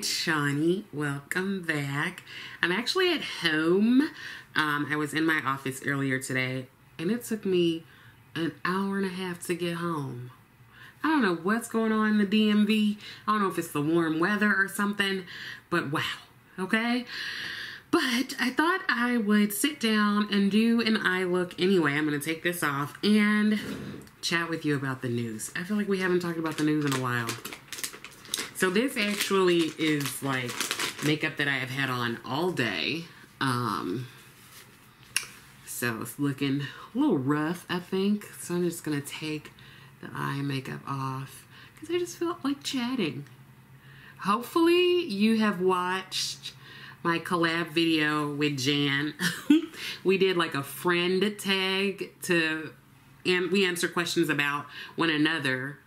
It's Shawnee. Welcome back. I'm actually at home. I was in my office earlier today, and it took me an hour and a half to get home. I don't know what's going on in the DMV. I don't know if it's the warm weather or something, but wow, okay? But I thought I would sit down and do an eye look anyway. I'm going to take this off and chat with you about the news. I feel like we haven't talked about the news in a while. So this actually is like makeup that I have had on all day. So it's looking a little rough, I think. So I'm just going to take the eye makeup off because I just felt like chatting. Hopefully you have watched my collab video with Jan. We did like a friend tag to, and we answer questions about one another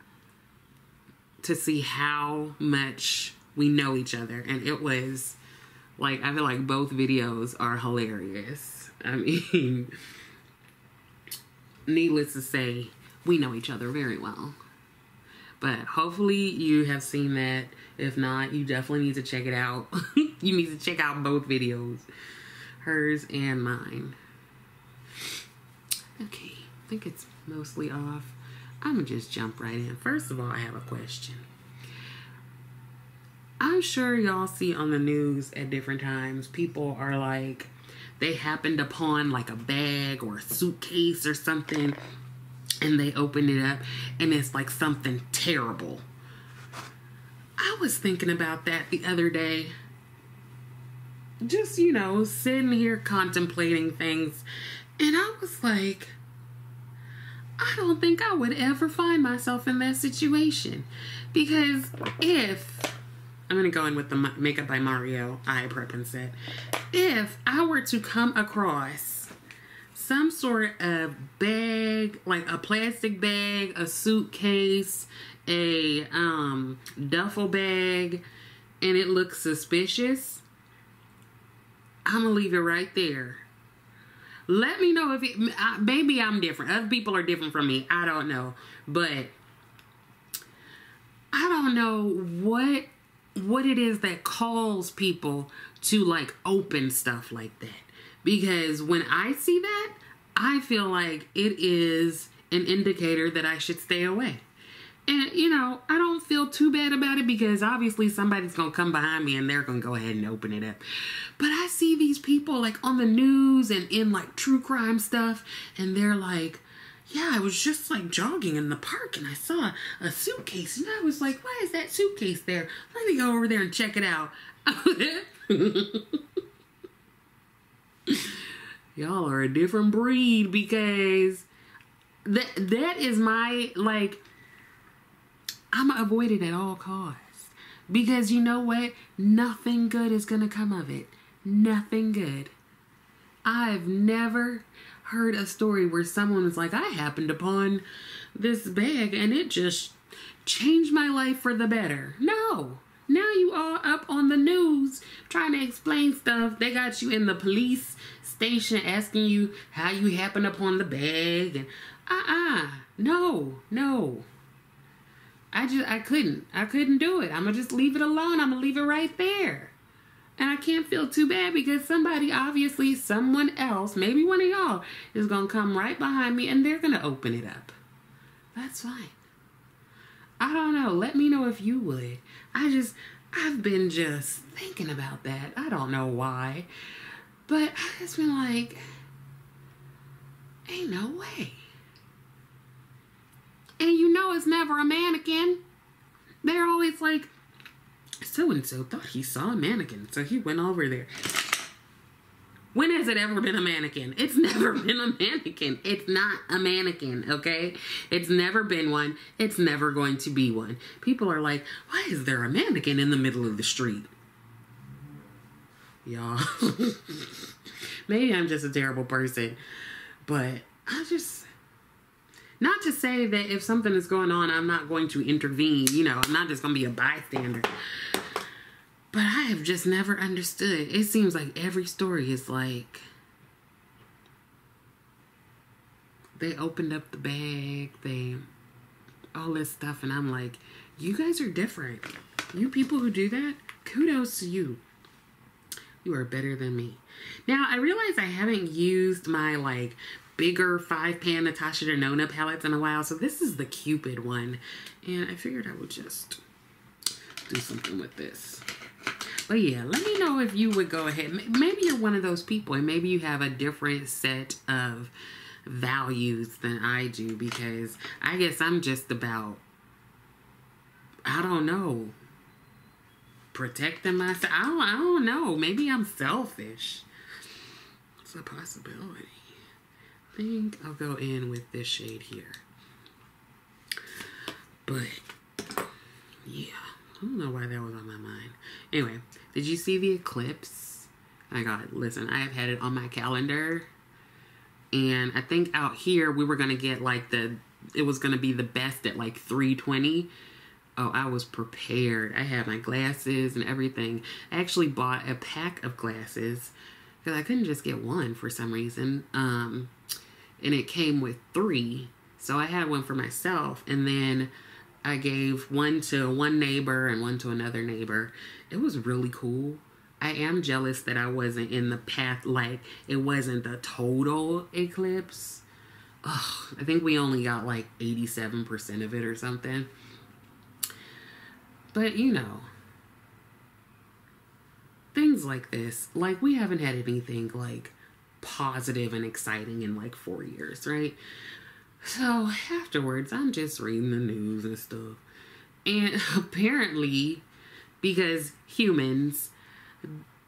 to see how much we know each other. And it was like, I feel like both videos are hilarious. I mean, needless to say, we know each other very well. But hopefully you have seen that. If not, you definitely need to check it out. You need to check out both videos, hers and mine. Okay, I think it's mostly off. I'm gonna just jump right in. First of all, I have a question. I'm sure y'all see on the news at different times, people are like, they happened upon like a bag or a suitcase or something, and they opened it up and it's like something terrible. I was thinking about that the other day. Just, you know, sitting here contemplating things. And I was like, I don't think I would ever find myself in that situation. Because if, I'm going to go in with the Makeup by Mario eye prepping set. If I were to come across some sort of bag, like a plastic bag, a suitcase, a duffel bag, and it looks suspicious, I'm gonna leave it right there. Let me know if it, maybe I'm different. Other people are different from me. I don't know. But I don't know what it is that calls people to like open stuff like that. Because when I see that, I feel like it is an indicator that I should stay away. And, you know, I don't feel too bad about it because obviously somebody's going to come behind me and they're going to go ahead and open it up. But I see these people like on the news and in like true crime stuff, and they're like, yeah, I was just like jogging in the park and I saw a suitcase and I was like, why is that suitcase there? Let me go over there and check it out. Y'all are a different breed because that is my, like, I'm gonna avoid it at all costs. Because you know what? Nothing good is gonna come of it. Nothing good. I've never heard a story where someone was like, I happened upon this bag and it just changed my life for the better. No. Now you all up on the news trying to explain stuff. They got you in the police station asking you how you happened upon the bag. And no, no. I couldn't do it. I'm gonna just leave it alone. I'm gonna leave it right there. And I can't feel too bad because somebody, obviously someone else, maybe one of y'all, is gonna come right behind me and they're gonna open it up. That's fine. I don't know. Let me know if you would. I've been just thinking about that. I don't know why, but I just been like, ain't no way. And you know it's never a mannequin. They're always like, so-and-so thought he saw a mannequin, so he went over there. When has it ever been a mannequin? It's never been a mannequin. It's not a mannequin, okay? It's never been one. It's never going to be one. People are like, why is there a mannequin in the middle of the street? Y'all. Maybe I'm just a terrible person, but I just... Not to say that if something is going on, I'm not going to intervene. You know, I'm not just going to be a bystander. But I have just never understood. It seems like every story is like, they opened up the bag, all this stuff. And I'm like, you guys are different. You people who do that, kudos to you. You are better than me. Now, I realize I haven't used my, like, bigger 5-pan Natasha Denona palettes in a while, so this is the Cupid one. And I figured I would just do something with this. But yeah, let me know if you would go ahead. Maybe you're one of those people, and maybe you have a different set of values than I do, because I guess I'm just about, I don't know, protecting myself. I don't know. Maybe I'm selfish. It's a possibility. I think I'll go in with this shade here. But yeah, I don't know why that was on my mind. Anyway, did you see the eclipse? Oh my God, listen, I have had it on my calendar. And I think out here we were going to get like it was going to be the best at like 3:20. Oh, I was prepared. I had my glasses and everything. I actually bought a pack of glasses because I couldn't just get one for some reason. And it came with 3. So I had one for myself. And then I gave one to one neighbor and one to another neighbor. It was really cool. I am jealous that I wasn't in the path, like it wasn't the total eclipse. Ugh, I think we only got like 87% of it or something. But you know, things like this, like we haven't had anything like positive and exciting in like 4 years, right? So afterwards, I'm just reading the news and stuff. And apparently, because humans,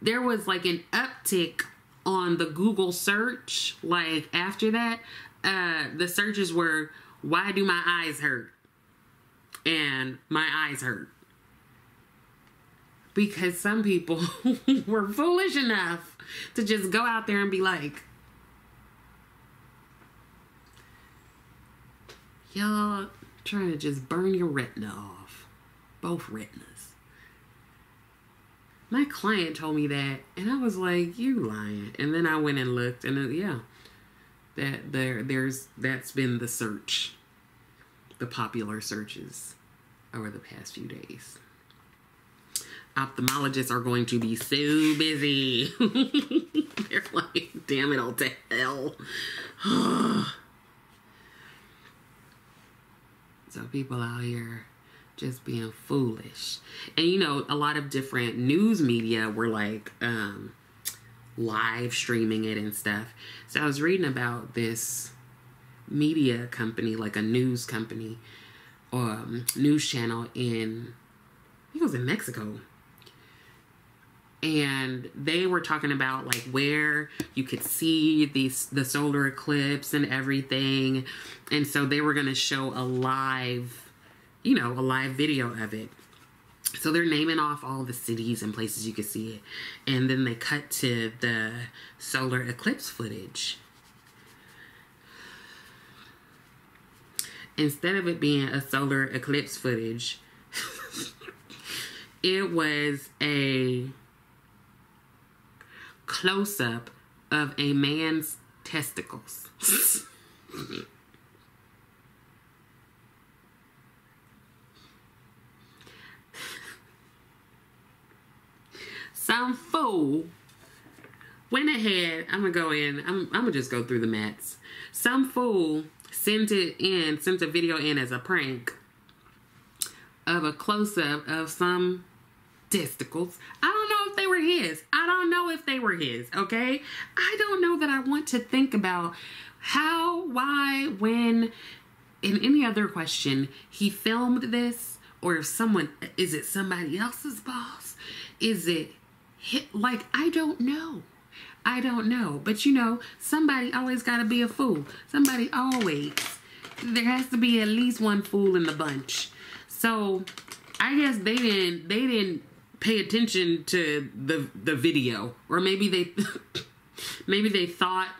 there was like an uptick on the Google search. Like after that, the searches were, why do my eyes hurt? And my eyes hurt. Because some people were foolish enough to just go out there and be like, y'all trying to just burn your retina off. Both retinas. My client told me that, and I was like, "You lying." And then I went and looked, and yeah, that that's been the search, the popular searches over the past few days. Ophthalmologists are going to be so busy. They're like, "Damn it all to hell." So people out here just being foolish. And you know, a lot of different news media were like live streaming it and stuff. So I was reading about this media company, like a news company or news channel in, I think it was in Mexico. And they were talking about like where you could see the solar eclipse and everything. And so they were going to show a live, you know, a live video of it. So they're naming off all the cities and places you can see it. And then they cut to the solar eclipse footage. Instead of it being a solar eclipse footage, it was a close-up of a man's testicles. Some fool went ahead, I'm gonna just go through the mats. Some fool sent a video in as a prank of a close-up of some testicles. I don't know if they were his. I don't know if they were his, okay? I don't know that I want to think about how, why, when, and any other question he filmed this, or if someone, is it somebody else's boss? Is it like, I don't know. I don't know. But you know, somebody always got to be a fool. Somebody always. There has to be at least one fool in the bunch. So I guess they didn't pay attention to the video. Or maybe they, maybe they thought,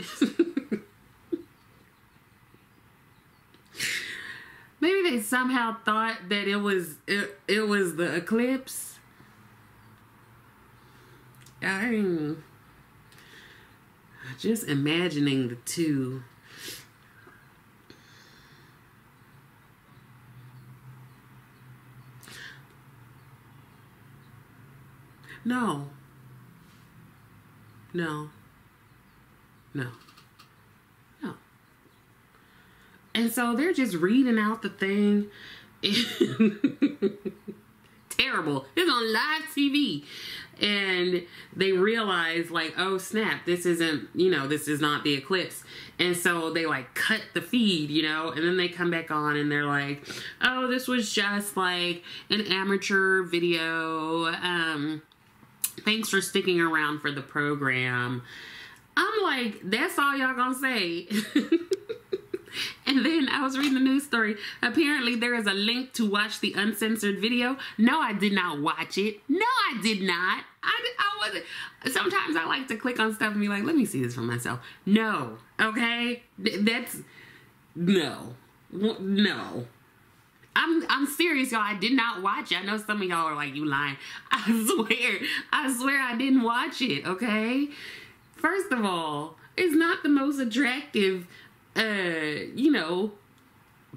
maybe they somehow thought that it was the eclipse. I'm just imagining the two. No. No. No. No. And so they're just reading out the thing. Terrible. It's on live TV. And they realize, like, oh snap, this isn't, you know, this is not the eclipse. And so they like cut the feed, you know, and then they come back on and they're like, oh, this was just like an amateur video. Thanks for sticking around for the program. I'm like, that's all y'all gonna say? And then I was reading the news story. Apparently there is a link to watch the uncensored video. No, I did not watch it. No, I did not. I wasn't. Sometimes I like to click on stuff and be like, let me see this for myself. No. Okay. That's no. No. I'm serious, y'all. I did not watch it. I know some of y'all are like, you lying. I swear I didn't watch it. Okay. First of all, it's not the most attractive you know,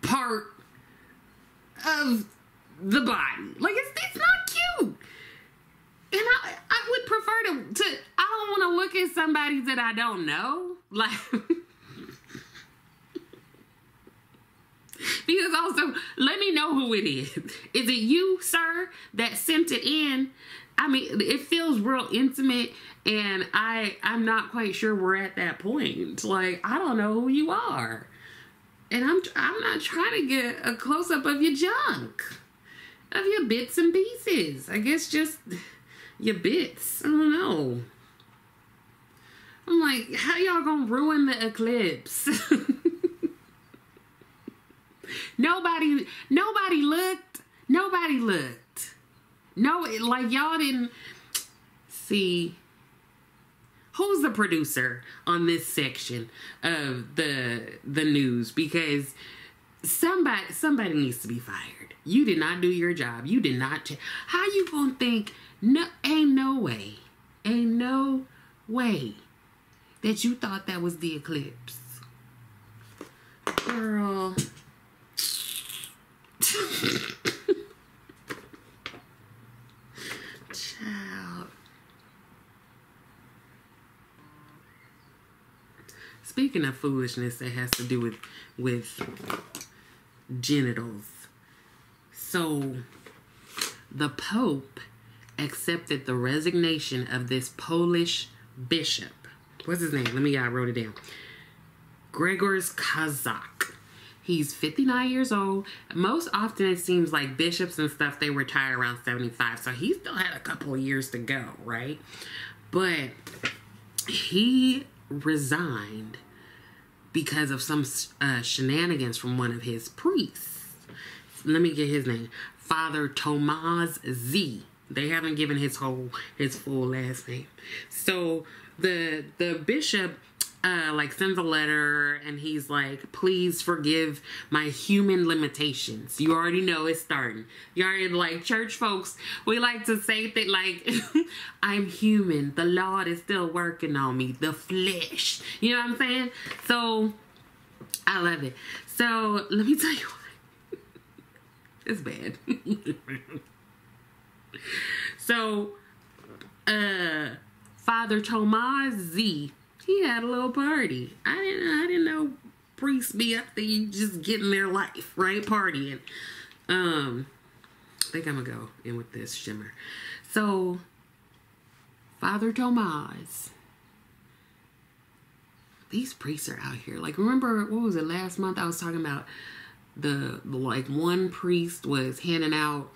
part of the body. Like, it's not cute. And I would prefer to I don't want to look at somebody that I don't know. Like, because also, let me know who it is. Is it you, sir, that sent it in? I mean, it feels real intimate, and I'm not quite sure we're at that point. Like, I don't know who you are, and I'm not trying to get a close up of your junk, of your bits and pieces. I guess just your bits. I don't know. I'm like, how y'all gonna ruin the eclipse? Nobody looked. Nobody looked. No, like, y'all didn't see. Who's the producer on this section of the news? Because somebody needs to be fired. You did not do your job. You did not. How you gonna think? No, ain't no way that you thought that was the eclipse, girl. Speaking of foolishness that has to do with genitals. So, the Pope accepted the resignation of this Polish bishop. What's his name? Let me, I wrote it down. Grzegorz Kaszak. He's 59 years old. Most often it seems like bishops and stuff, they retire around 75. So, he still had a couple of years to go, right? But he resigned because of some shenanigans from one of his priests. Let me get his name. Father Tomasz Z. They haven't given his full last name. So the bishop like sends a letter and he's like, please forgive my human limitations. You already know it's starting. You already, like, church folks, we like to say that, like, I'm human. The Lord is still working on me. The flesh. You know what I'm saying? So, I love it. So, let me tell you what. It's bad. So, Father Tomasz Z, he had a little party. I didn't know priests be up there just getting their life, right? Partying. I think I'm gonna go in with this shimmer. So, Father Tomasz. These priests are out here. Like, remember, what was it, last month I was talking about the, like, one priest was handing out,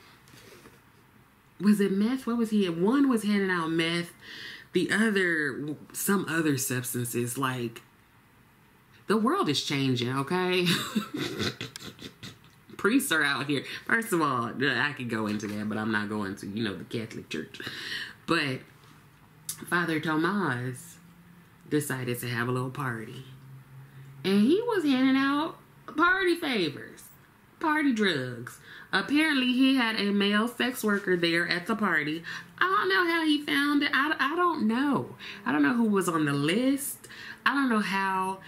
was it meth? What was he? One was handing out meth. The other, some other substances. Like, the world is changing, okay? Priests are out here. First of all, I could go into that, but I'm not going to, you know, the Catholic Church. But Father Tomasz decided to have a little party. And he was handing out party favors, party drugs. Apparently, he had a male sex worker there at the party. I don't know how he found it. I don't know. I don't know who was on the list. I don't know how.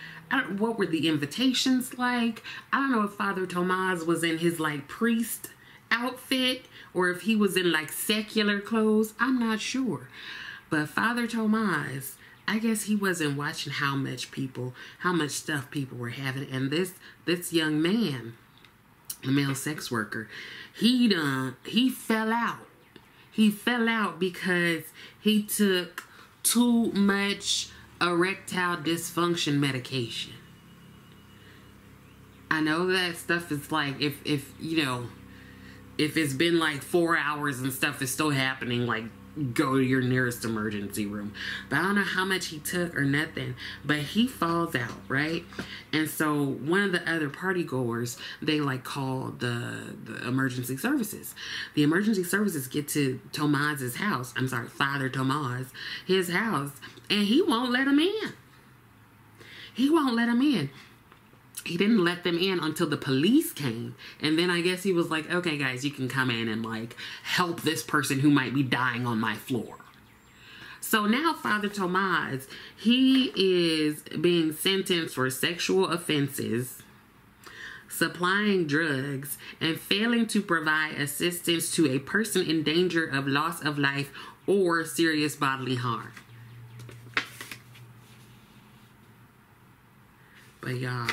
What were the invitations like? I don't know if Father Tomasz was in his, like, priest outfit or if he was in like secular clothes, I'm not sure. But Father Tomasz, I guess he wasn't watching how much stuff people were having. And this young man, the male sex worker, he fell out. He fell out because he took too much erectile dysfunction medication. I know that stuff is like, if you know, if it's been like 4 hours and stuff is still happening, like, go to your nearest emergency room. But I don't know how much he took or nothing, but he falls out, right? And so one of the other party goers, they like call the emergency services. The emergency services get to Tomasz's house, I'm sorry, Father Tomasz, his house, and he won't let him in. He won't let him in. He didn't let them in until the police came. And then I guess he was like, okay, guys, you can come in and like help this person who might be dying on my floor. So now Father Tomasz, he is being sentenced for sexual offenses, supplying drugs, and failing to provide assistance to a person in danger of loss of life or serious bodily harm. But y'all,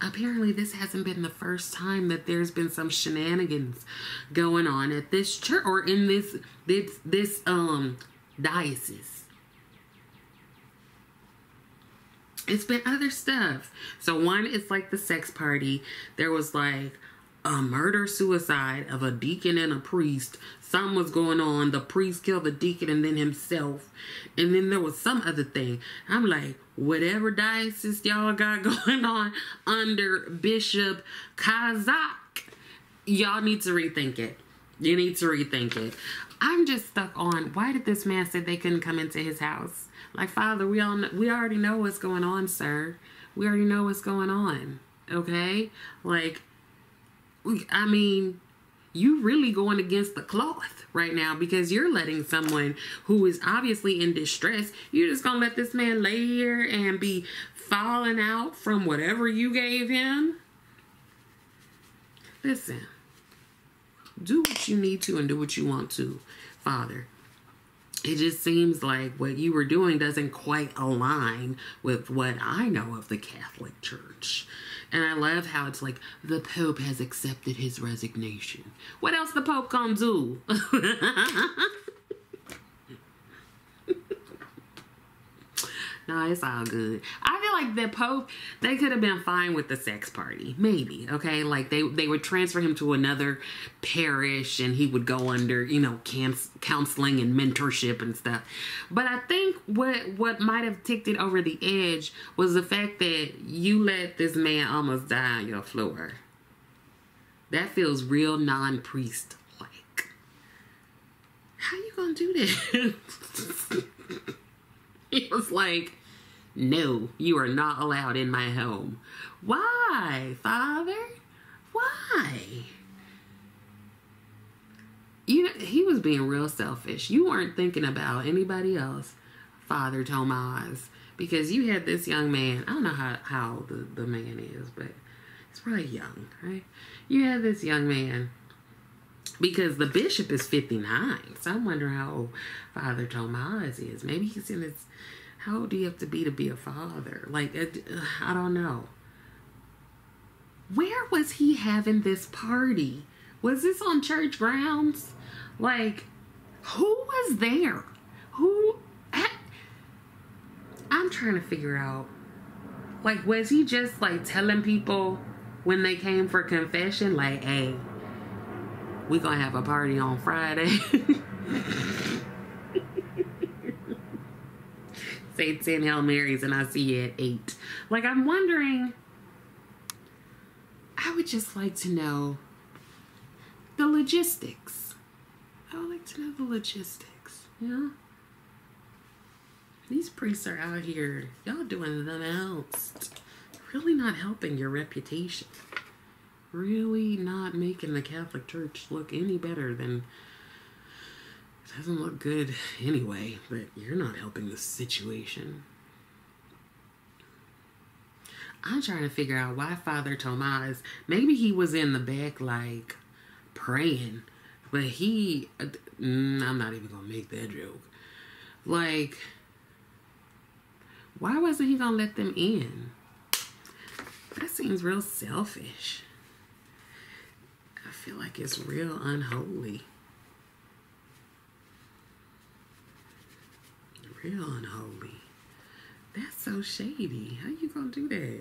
apparently this hasn't been the first time that there's been some shenanigans going on at this church or in this diocese. It's been other stuff. So one is like the sex party. There was like a murder-suicide of a deacon and a priest. Something was going on. The priest killed the deacon and then himself. And then there was some other thing. I'm like, whatever diocese y'all got going on under Bishop Kaszak, y'all need to rethink it. You need to rethink it. I'm just stuck on, why did this man say they couldn't come into his house? Like, Father, we already know what's going on, sir. We already know what's going on, okay? Like, I mean, you really going against the cloth right now because you're letting someone who is obviously in distress, you're just going to let this man lay here and be falling out from whatever you gave him. Listen, do what you need to and do what you want to, Father. It just seems like what you were doing doesn't quite align with what I know of the Catholic Church. And I love how it's like, the Pope has accepted his resignation. What else the Pope gonna do? No, it's all good. I feel like the Pope, they could have been fine with the sex party. Maybe, okay? Like, they would transfer him to another parish and he would go under, you know, counseling and mentorship and stuff. But I think what might have ticked it over the edge was the fact that you let this man almost die on your floor. That feels real non-priest-like. How you gonna do that? It was like, no, you are not allowed in my home. Why, Father? Why? You know, he was being real selfish. You weren't thinking about anybody else, Father Tomasz, because you had this young man. I don't know how old the man is, but he's probably young, right? You had this young man because the bishop is 59. So I wonder how old Father Tomasz is. Maybe he's in his... How old do you have to be a father? Like, I don't know. Where was he having this party? Was this on church grounds? Like, who was there? I'm trying to figure out. Like, was he just, like, telling people when they came for confession? Like, hey, we're going to have a party on Friday. Say 10 Hail Marys and I see you at 8. Like, I'm wondering, I would just like to know the logistics. I would like to know the logistics, you know? These priests are out here, y'all doing them else. Really not helping your reputation. Really not making the Catholic Church look any better than... Doesn't look good anyway, but you're not helping the situation. I'm trying to figure out why Father Tomasz, maybe he was in the back like, praying. But he, I'm not even gonna make that joke. Like, why wasn't he gonna let them in? That seems real selfish. I feel like it's real unholy. Real unholy. That's so shady. How you gonna do that?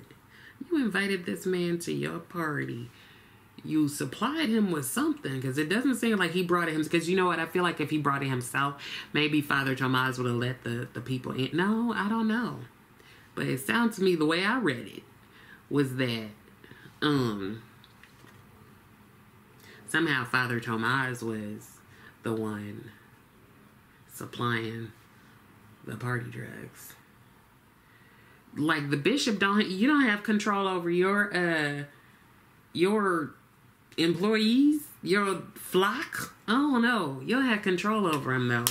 You invited this man to your party. You supplied him with something, because it doesn't seem like he brought it himself. Because you know what? I feel like if he brought it himself, maybe Father Tomasz would have let the people in. No, I don't know. But it sounds to me, the way I read it, was that somehow Father Tomasz was the one supplying the party drugs. Like, the bishop you don't have control over your employees, your flock. I don't know. You'll have control over him though,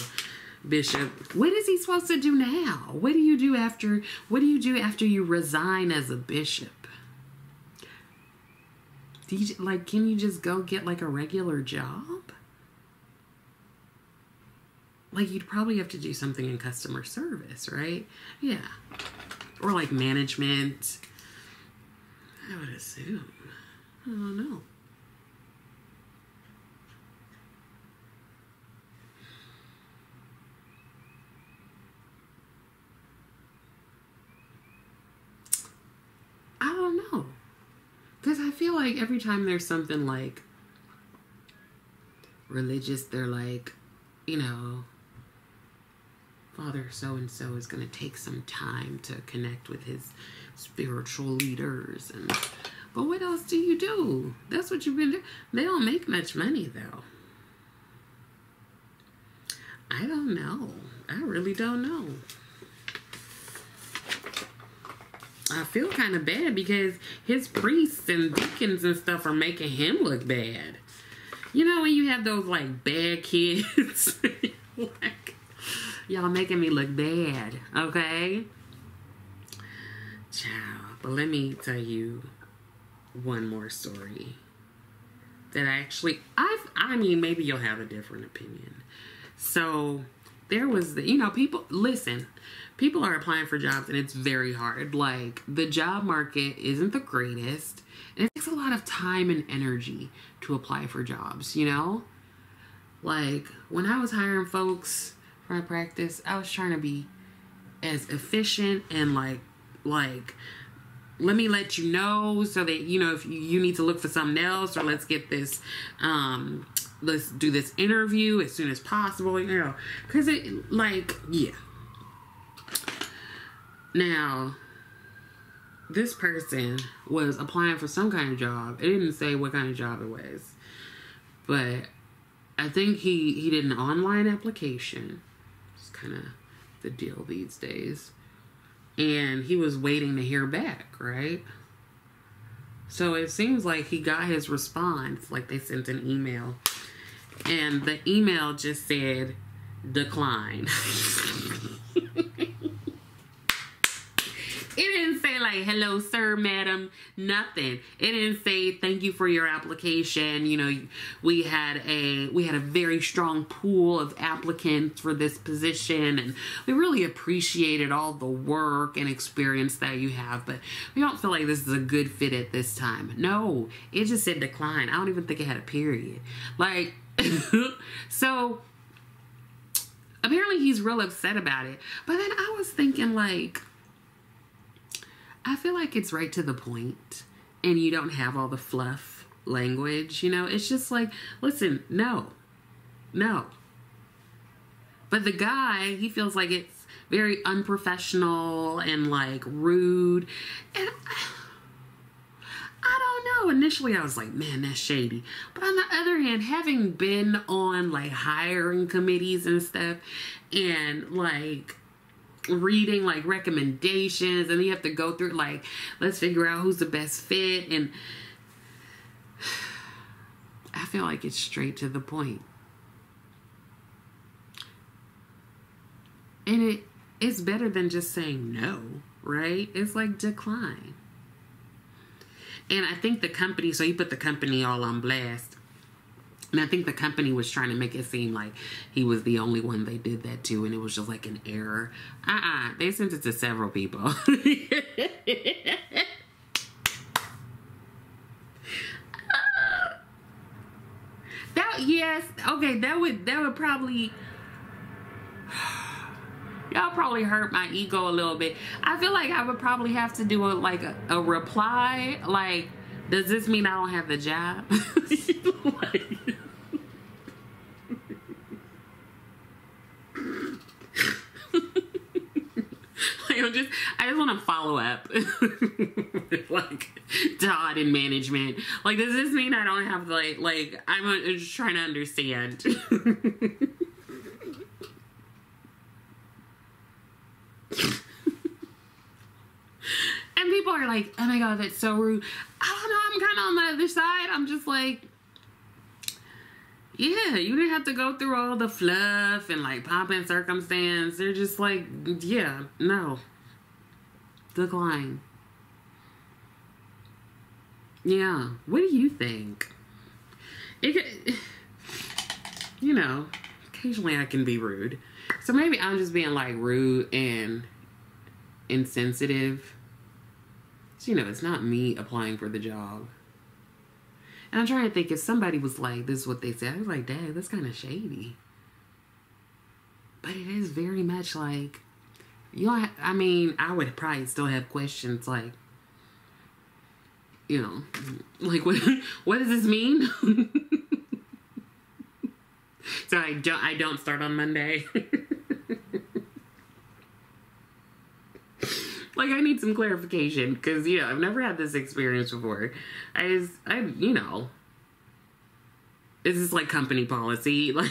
Bishop. What is he supposed to do now? What do you do after? What do you do after you resign as a bishop? Do you, like, can you just go get like a regular job? Like, you'd probably have to do something in customer service, right? Yeah. Or like management, I would assume. I don't know. I don't know. Because I feel like every time there's something like religious, they're like, you know, Father so-and-so is going to take some time to connect with his spiritual leaders. And, but what else do you do? That's what you've been doing. They don't make much money, though. I don't know. I really don't know. I feel kind of bad because his priests and deacons and stuff are making him look bad. You know, when you have those, like, bad kids, like, y'all making me look bad, okay? Child, but let me tell you one more story that I mean, maybe you'll have a different opinion. So there was the, you know, people, listen, people are applying for jobs and it's very hard. Like, the job market isn't the greatest. And it takes a lot of time and energy to apply for jobs, you know? Like, when I was hiring folks for my practice, I was trying to be as efficient and like, let me let you know so that, you know, if you need to look for something else, or let's get this, let's do this interview as soon as possible, you know, because it, like, yeah. Now, this person was applying for some kind of job. It didn't say what kind of job it was, but I think he did an online application. Kind of the deal these days, and he was waiting to hear back, right? So it seems like he got his response, like they sent an email, and the email just said decline. It didn't say like, hello sir, madam, nothing. It didn't say thank you for your application. You know, we had a very strong pool of applicants for this position, and we really appreciated all the work and experience that you have, but we don't feel like this is a good fit at this time. No, it just said decline. I don't even think it had a period. Like, so apparently he's real upset about it. But then I was thinking, like, I feel like it's right to the point, and you don't have all the fluff language, you know? It's just like, listen, no. But the guy, he feels like it's very unprofessional and, like, rude. And I don't know. Initially, I was like, man, that's shady. But on the other hand, having been on, like, hiring committees and stuff, and, like, reading like recommendations, and you have to go through like, let's figure out who's the best fit, and I feel like it's straight to the point. And it's better than just saying no, right? It's like decline. And I think the company, so you put the company all on blast, And I think the company was trying to make it seem like he was the only one they did that to, and it was just like an error. They sent it to several people. Yes, okay, that would probably, y'all probably hurt my ego a little bit. I feel like I would probably have to do a reply, like, does this mean I don't have the job? Like, I just want to follow up with, like, Todd in management. Like, does this mean I don't have, like I'm just trying to understand. And people are like, oh my God, that's so rude. I don't know, I'm kind of on the other side. I'm just like, yeah, you didn't have to go through all the fluff and like pomp and circumstance. They're just like, yeah, no. Decline. Yeah. What do you think? It could, you know, occasionally I can be rude. So maybe I'm just being like rude and insensitive. So, you know, it's not me applying for the job. And I'm trying to think, if somebody was like, this is what they said, I was like, dang, that's kind of shady. But it is very much like, you don't have, I mean, I would probably still have questions like, you know, like, what does this mean? So I don't start on Monday. Like, I need some clarification, because, you know, I've never had this experience before. I you know, this is like company policy, like.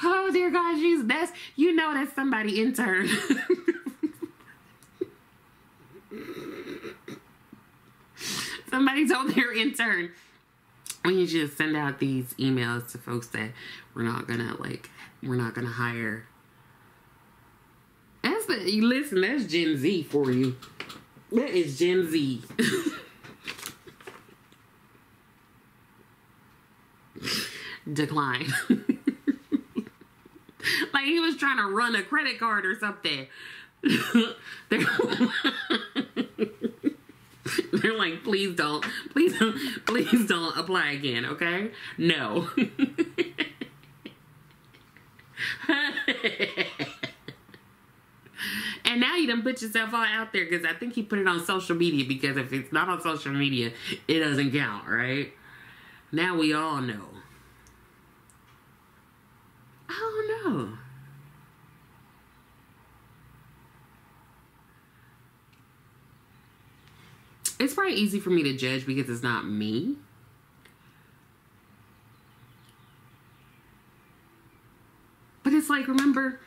Oh, dear God, she's, that's, you know, that's somebody intern. Somebody told their intern, we need you to send out these emails to folks that we're not gonna hire. That's the, listen, that's Gen Z for you. That is Gen Z. Decline. Like he was trying to run a credit card or something. They're like, please don't apply again, okay? No. And now you done put yourself all out there, because I think he put it on social media, because if it's not on social media, it doesn't count, right? Now we all know. I don't know. It's probably easy for me to judge because it's not me. But it's like, remember,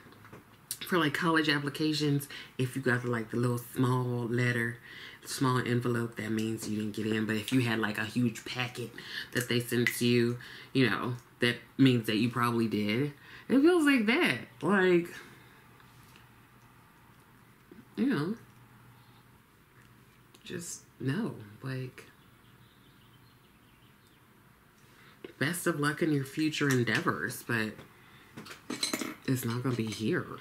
for like college applications, if you got like the little small letter, small envelope, that means you didn't get in. But if you had like a huge packet that they sent to you, you know, that means that you probably did. It feels like that. Like, you know, just... no, like, best of luck in your future endeavors, but it's not gonna be here.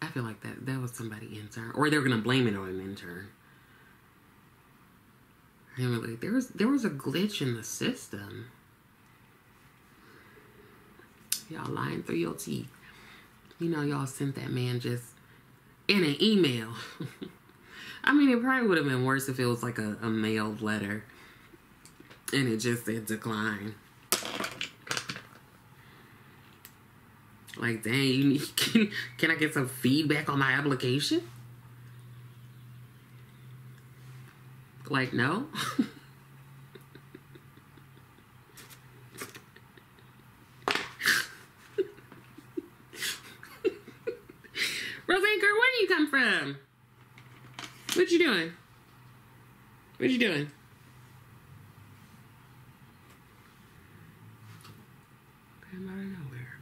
I feel like that was somebody intern, or they're gonna blame it on an intern. Anyway, there was a glitch in the system. Y'all lying through your teeth. You know, y'all sent that man just in an email. I mean, it probably would have been worse if it was like a mailed letter and it just said decline. Like, dang, can I get some feedback on my application? Like, no. Rose Anchor, where do you come from? What you doing? What are you doing? Came out of nowhere.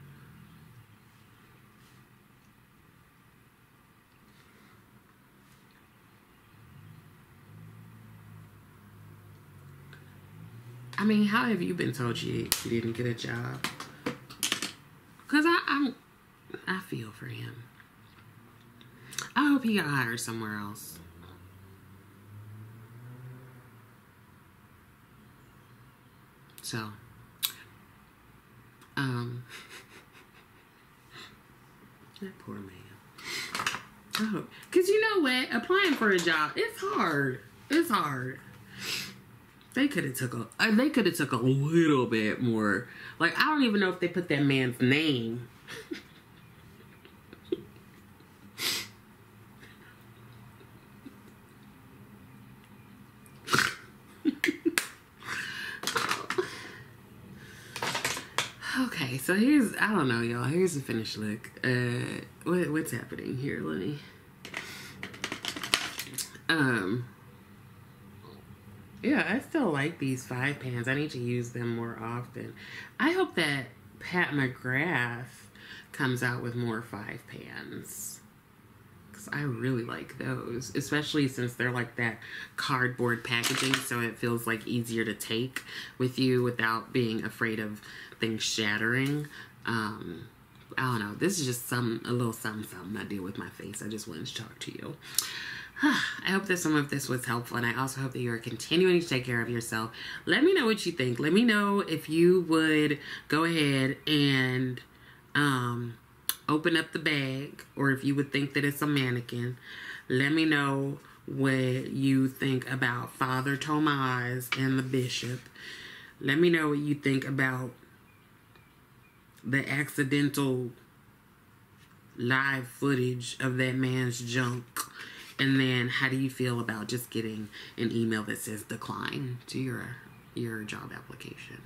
I mean, how have you been told you didn't get a job? Because I feel for him. I hope he got hired somewhere else. So, that poor man. Oh, because you know what? Applying for a job, it's hard. It's hard. They could have took a, little bit more. Like, I don't even know if they put that man's name. Okay, so here's, I don't know, y'all. Here's the finished look. What's happening here? Let me. Yeah, I still like these 5 pans. I need to use them more often. I hope that Pat McGrath comes out with more 5 pans. Because I really like those. Especially since they're like that cardboard packaging. So it feels like easier to take with you without being afraid of things shattering. I don't know. This is just a little something I deal with my face. I just wanted to talk to you. I hope that some of this was helpful, and I also hope that you are continuing to take care of yourself. Let me know what you think. Let me know if you would go ahead and open up the bag, or if you would think that it's a mannequin. Let me know what you think about Father Tomasz and the bishop. Let me know what you think about the accidental live footage of that man's junk. And then, how do you feel about just getting an email that says decline to your job application?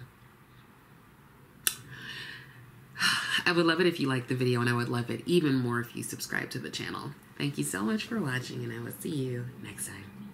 I would love it if you liked the video, and I would love it even more if you subscribe to the channel. Thank you so much for watching, and I will see you next time.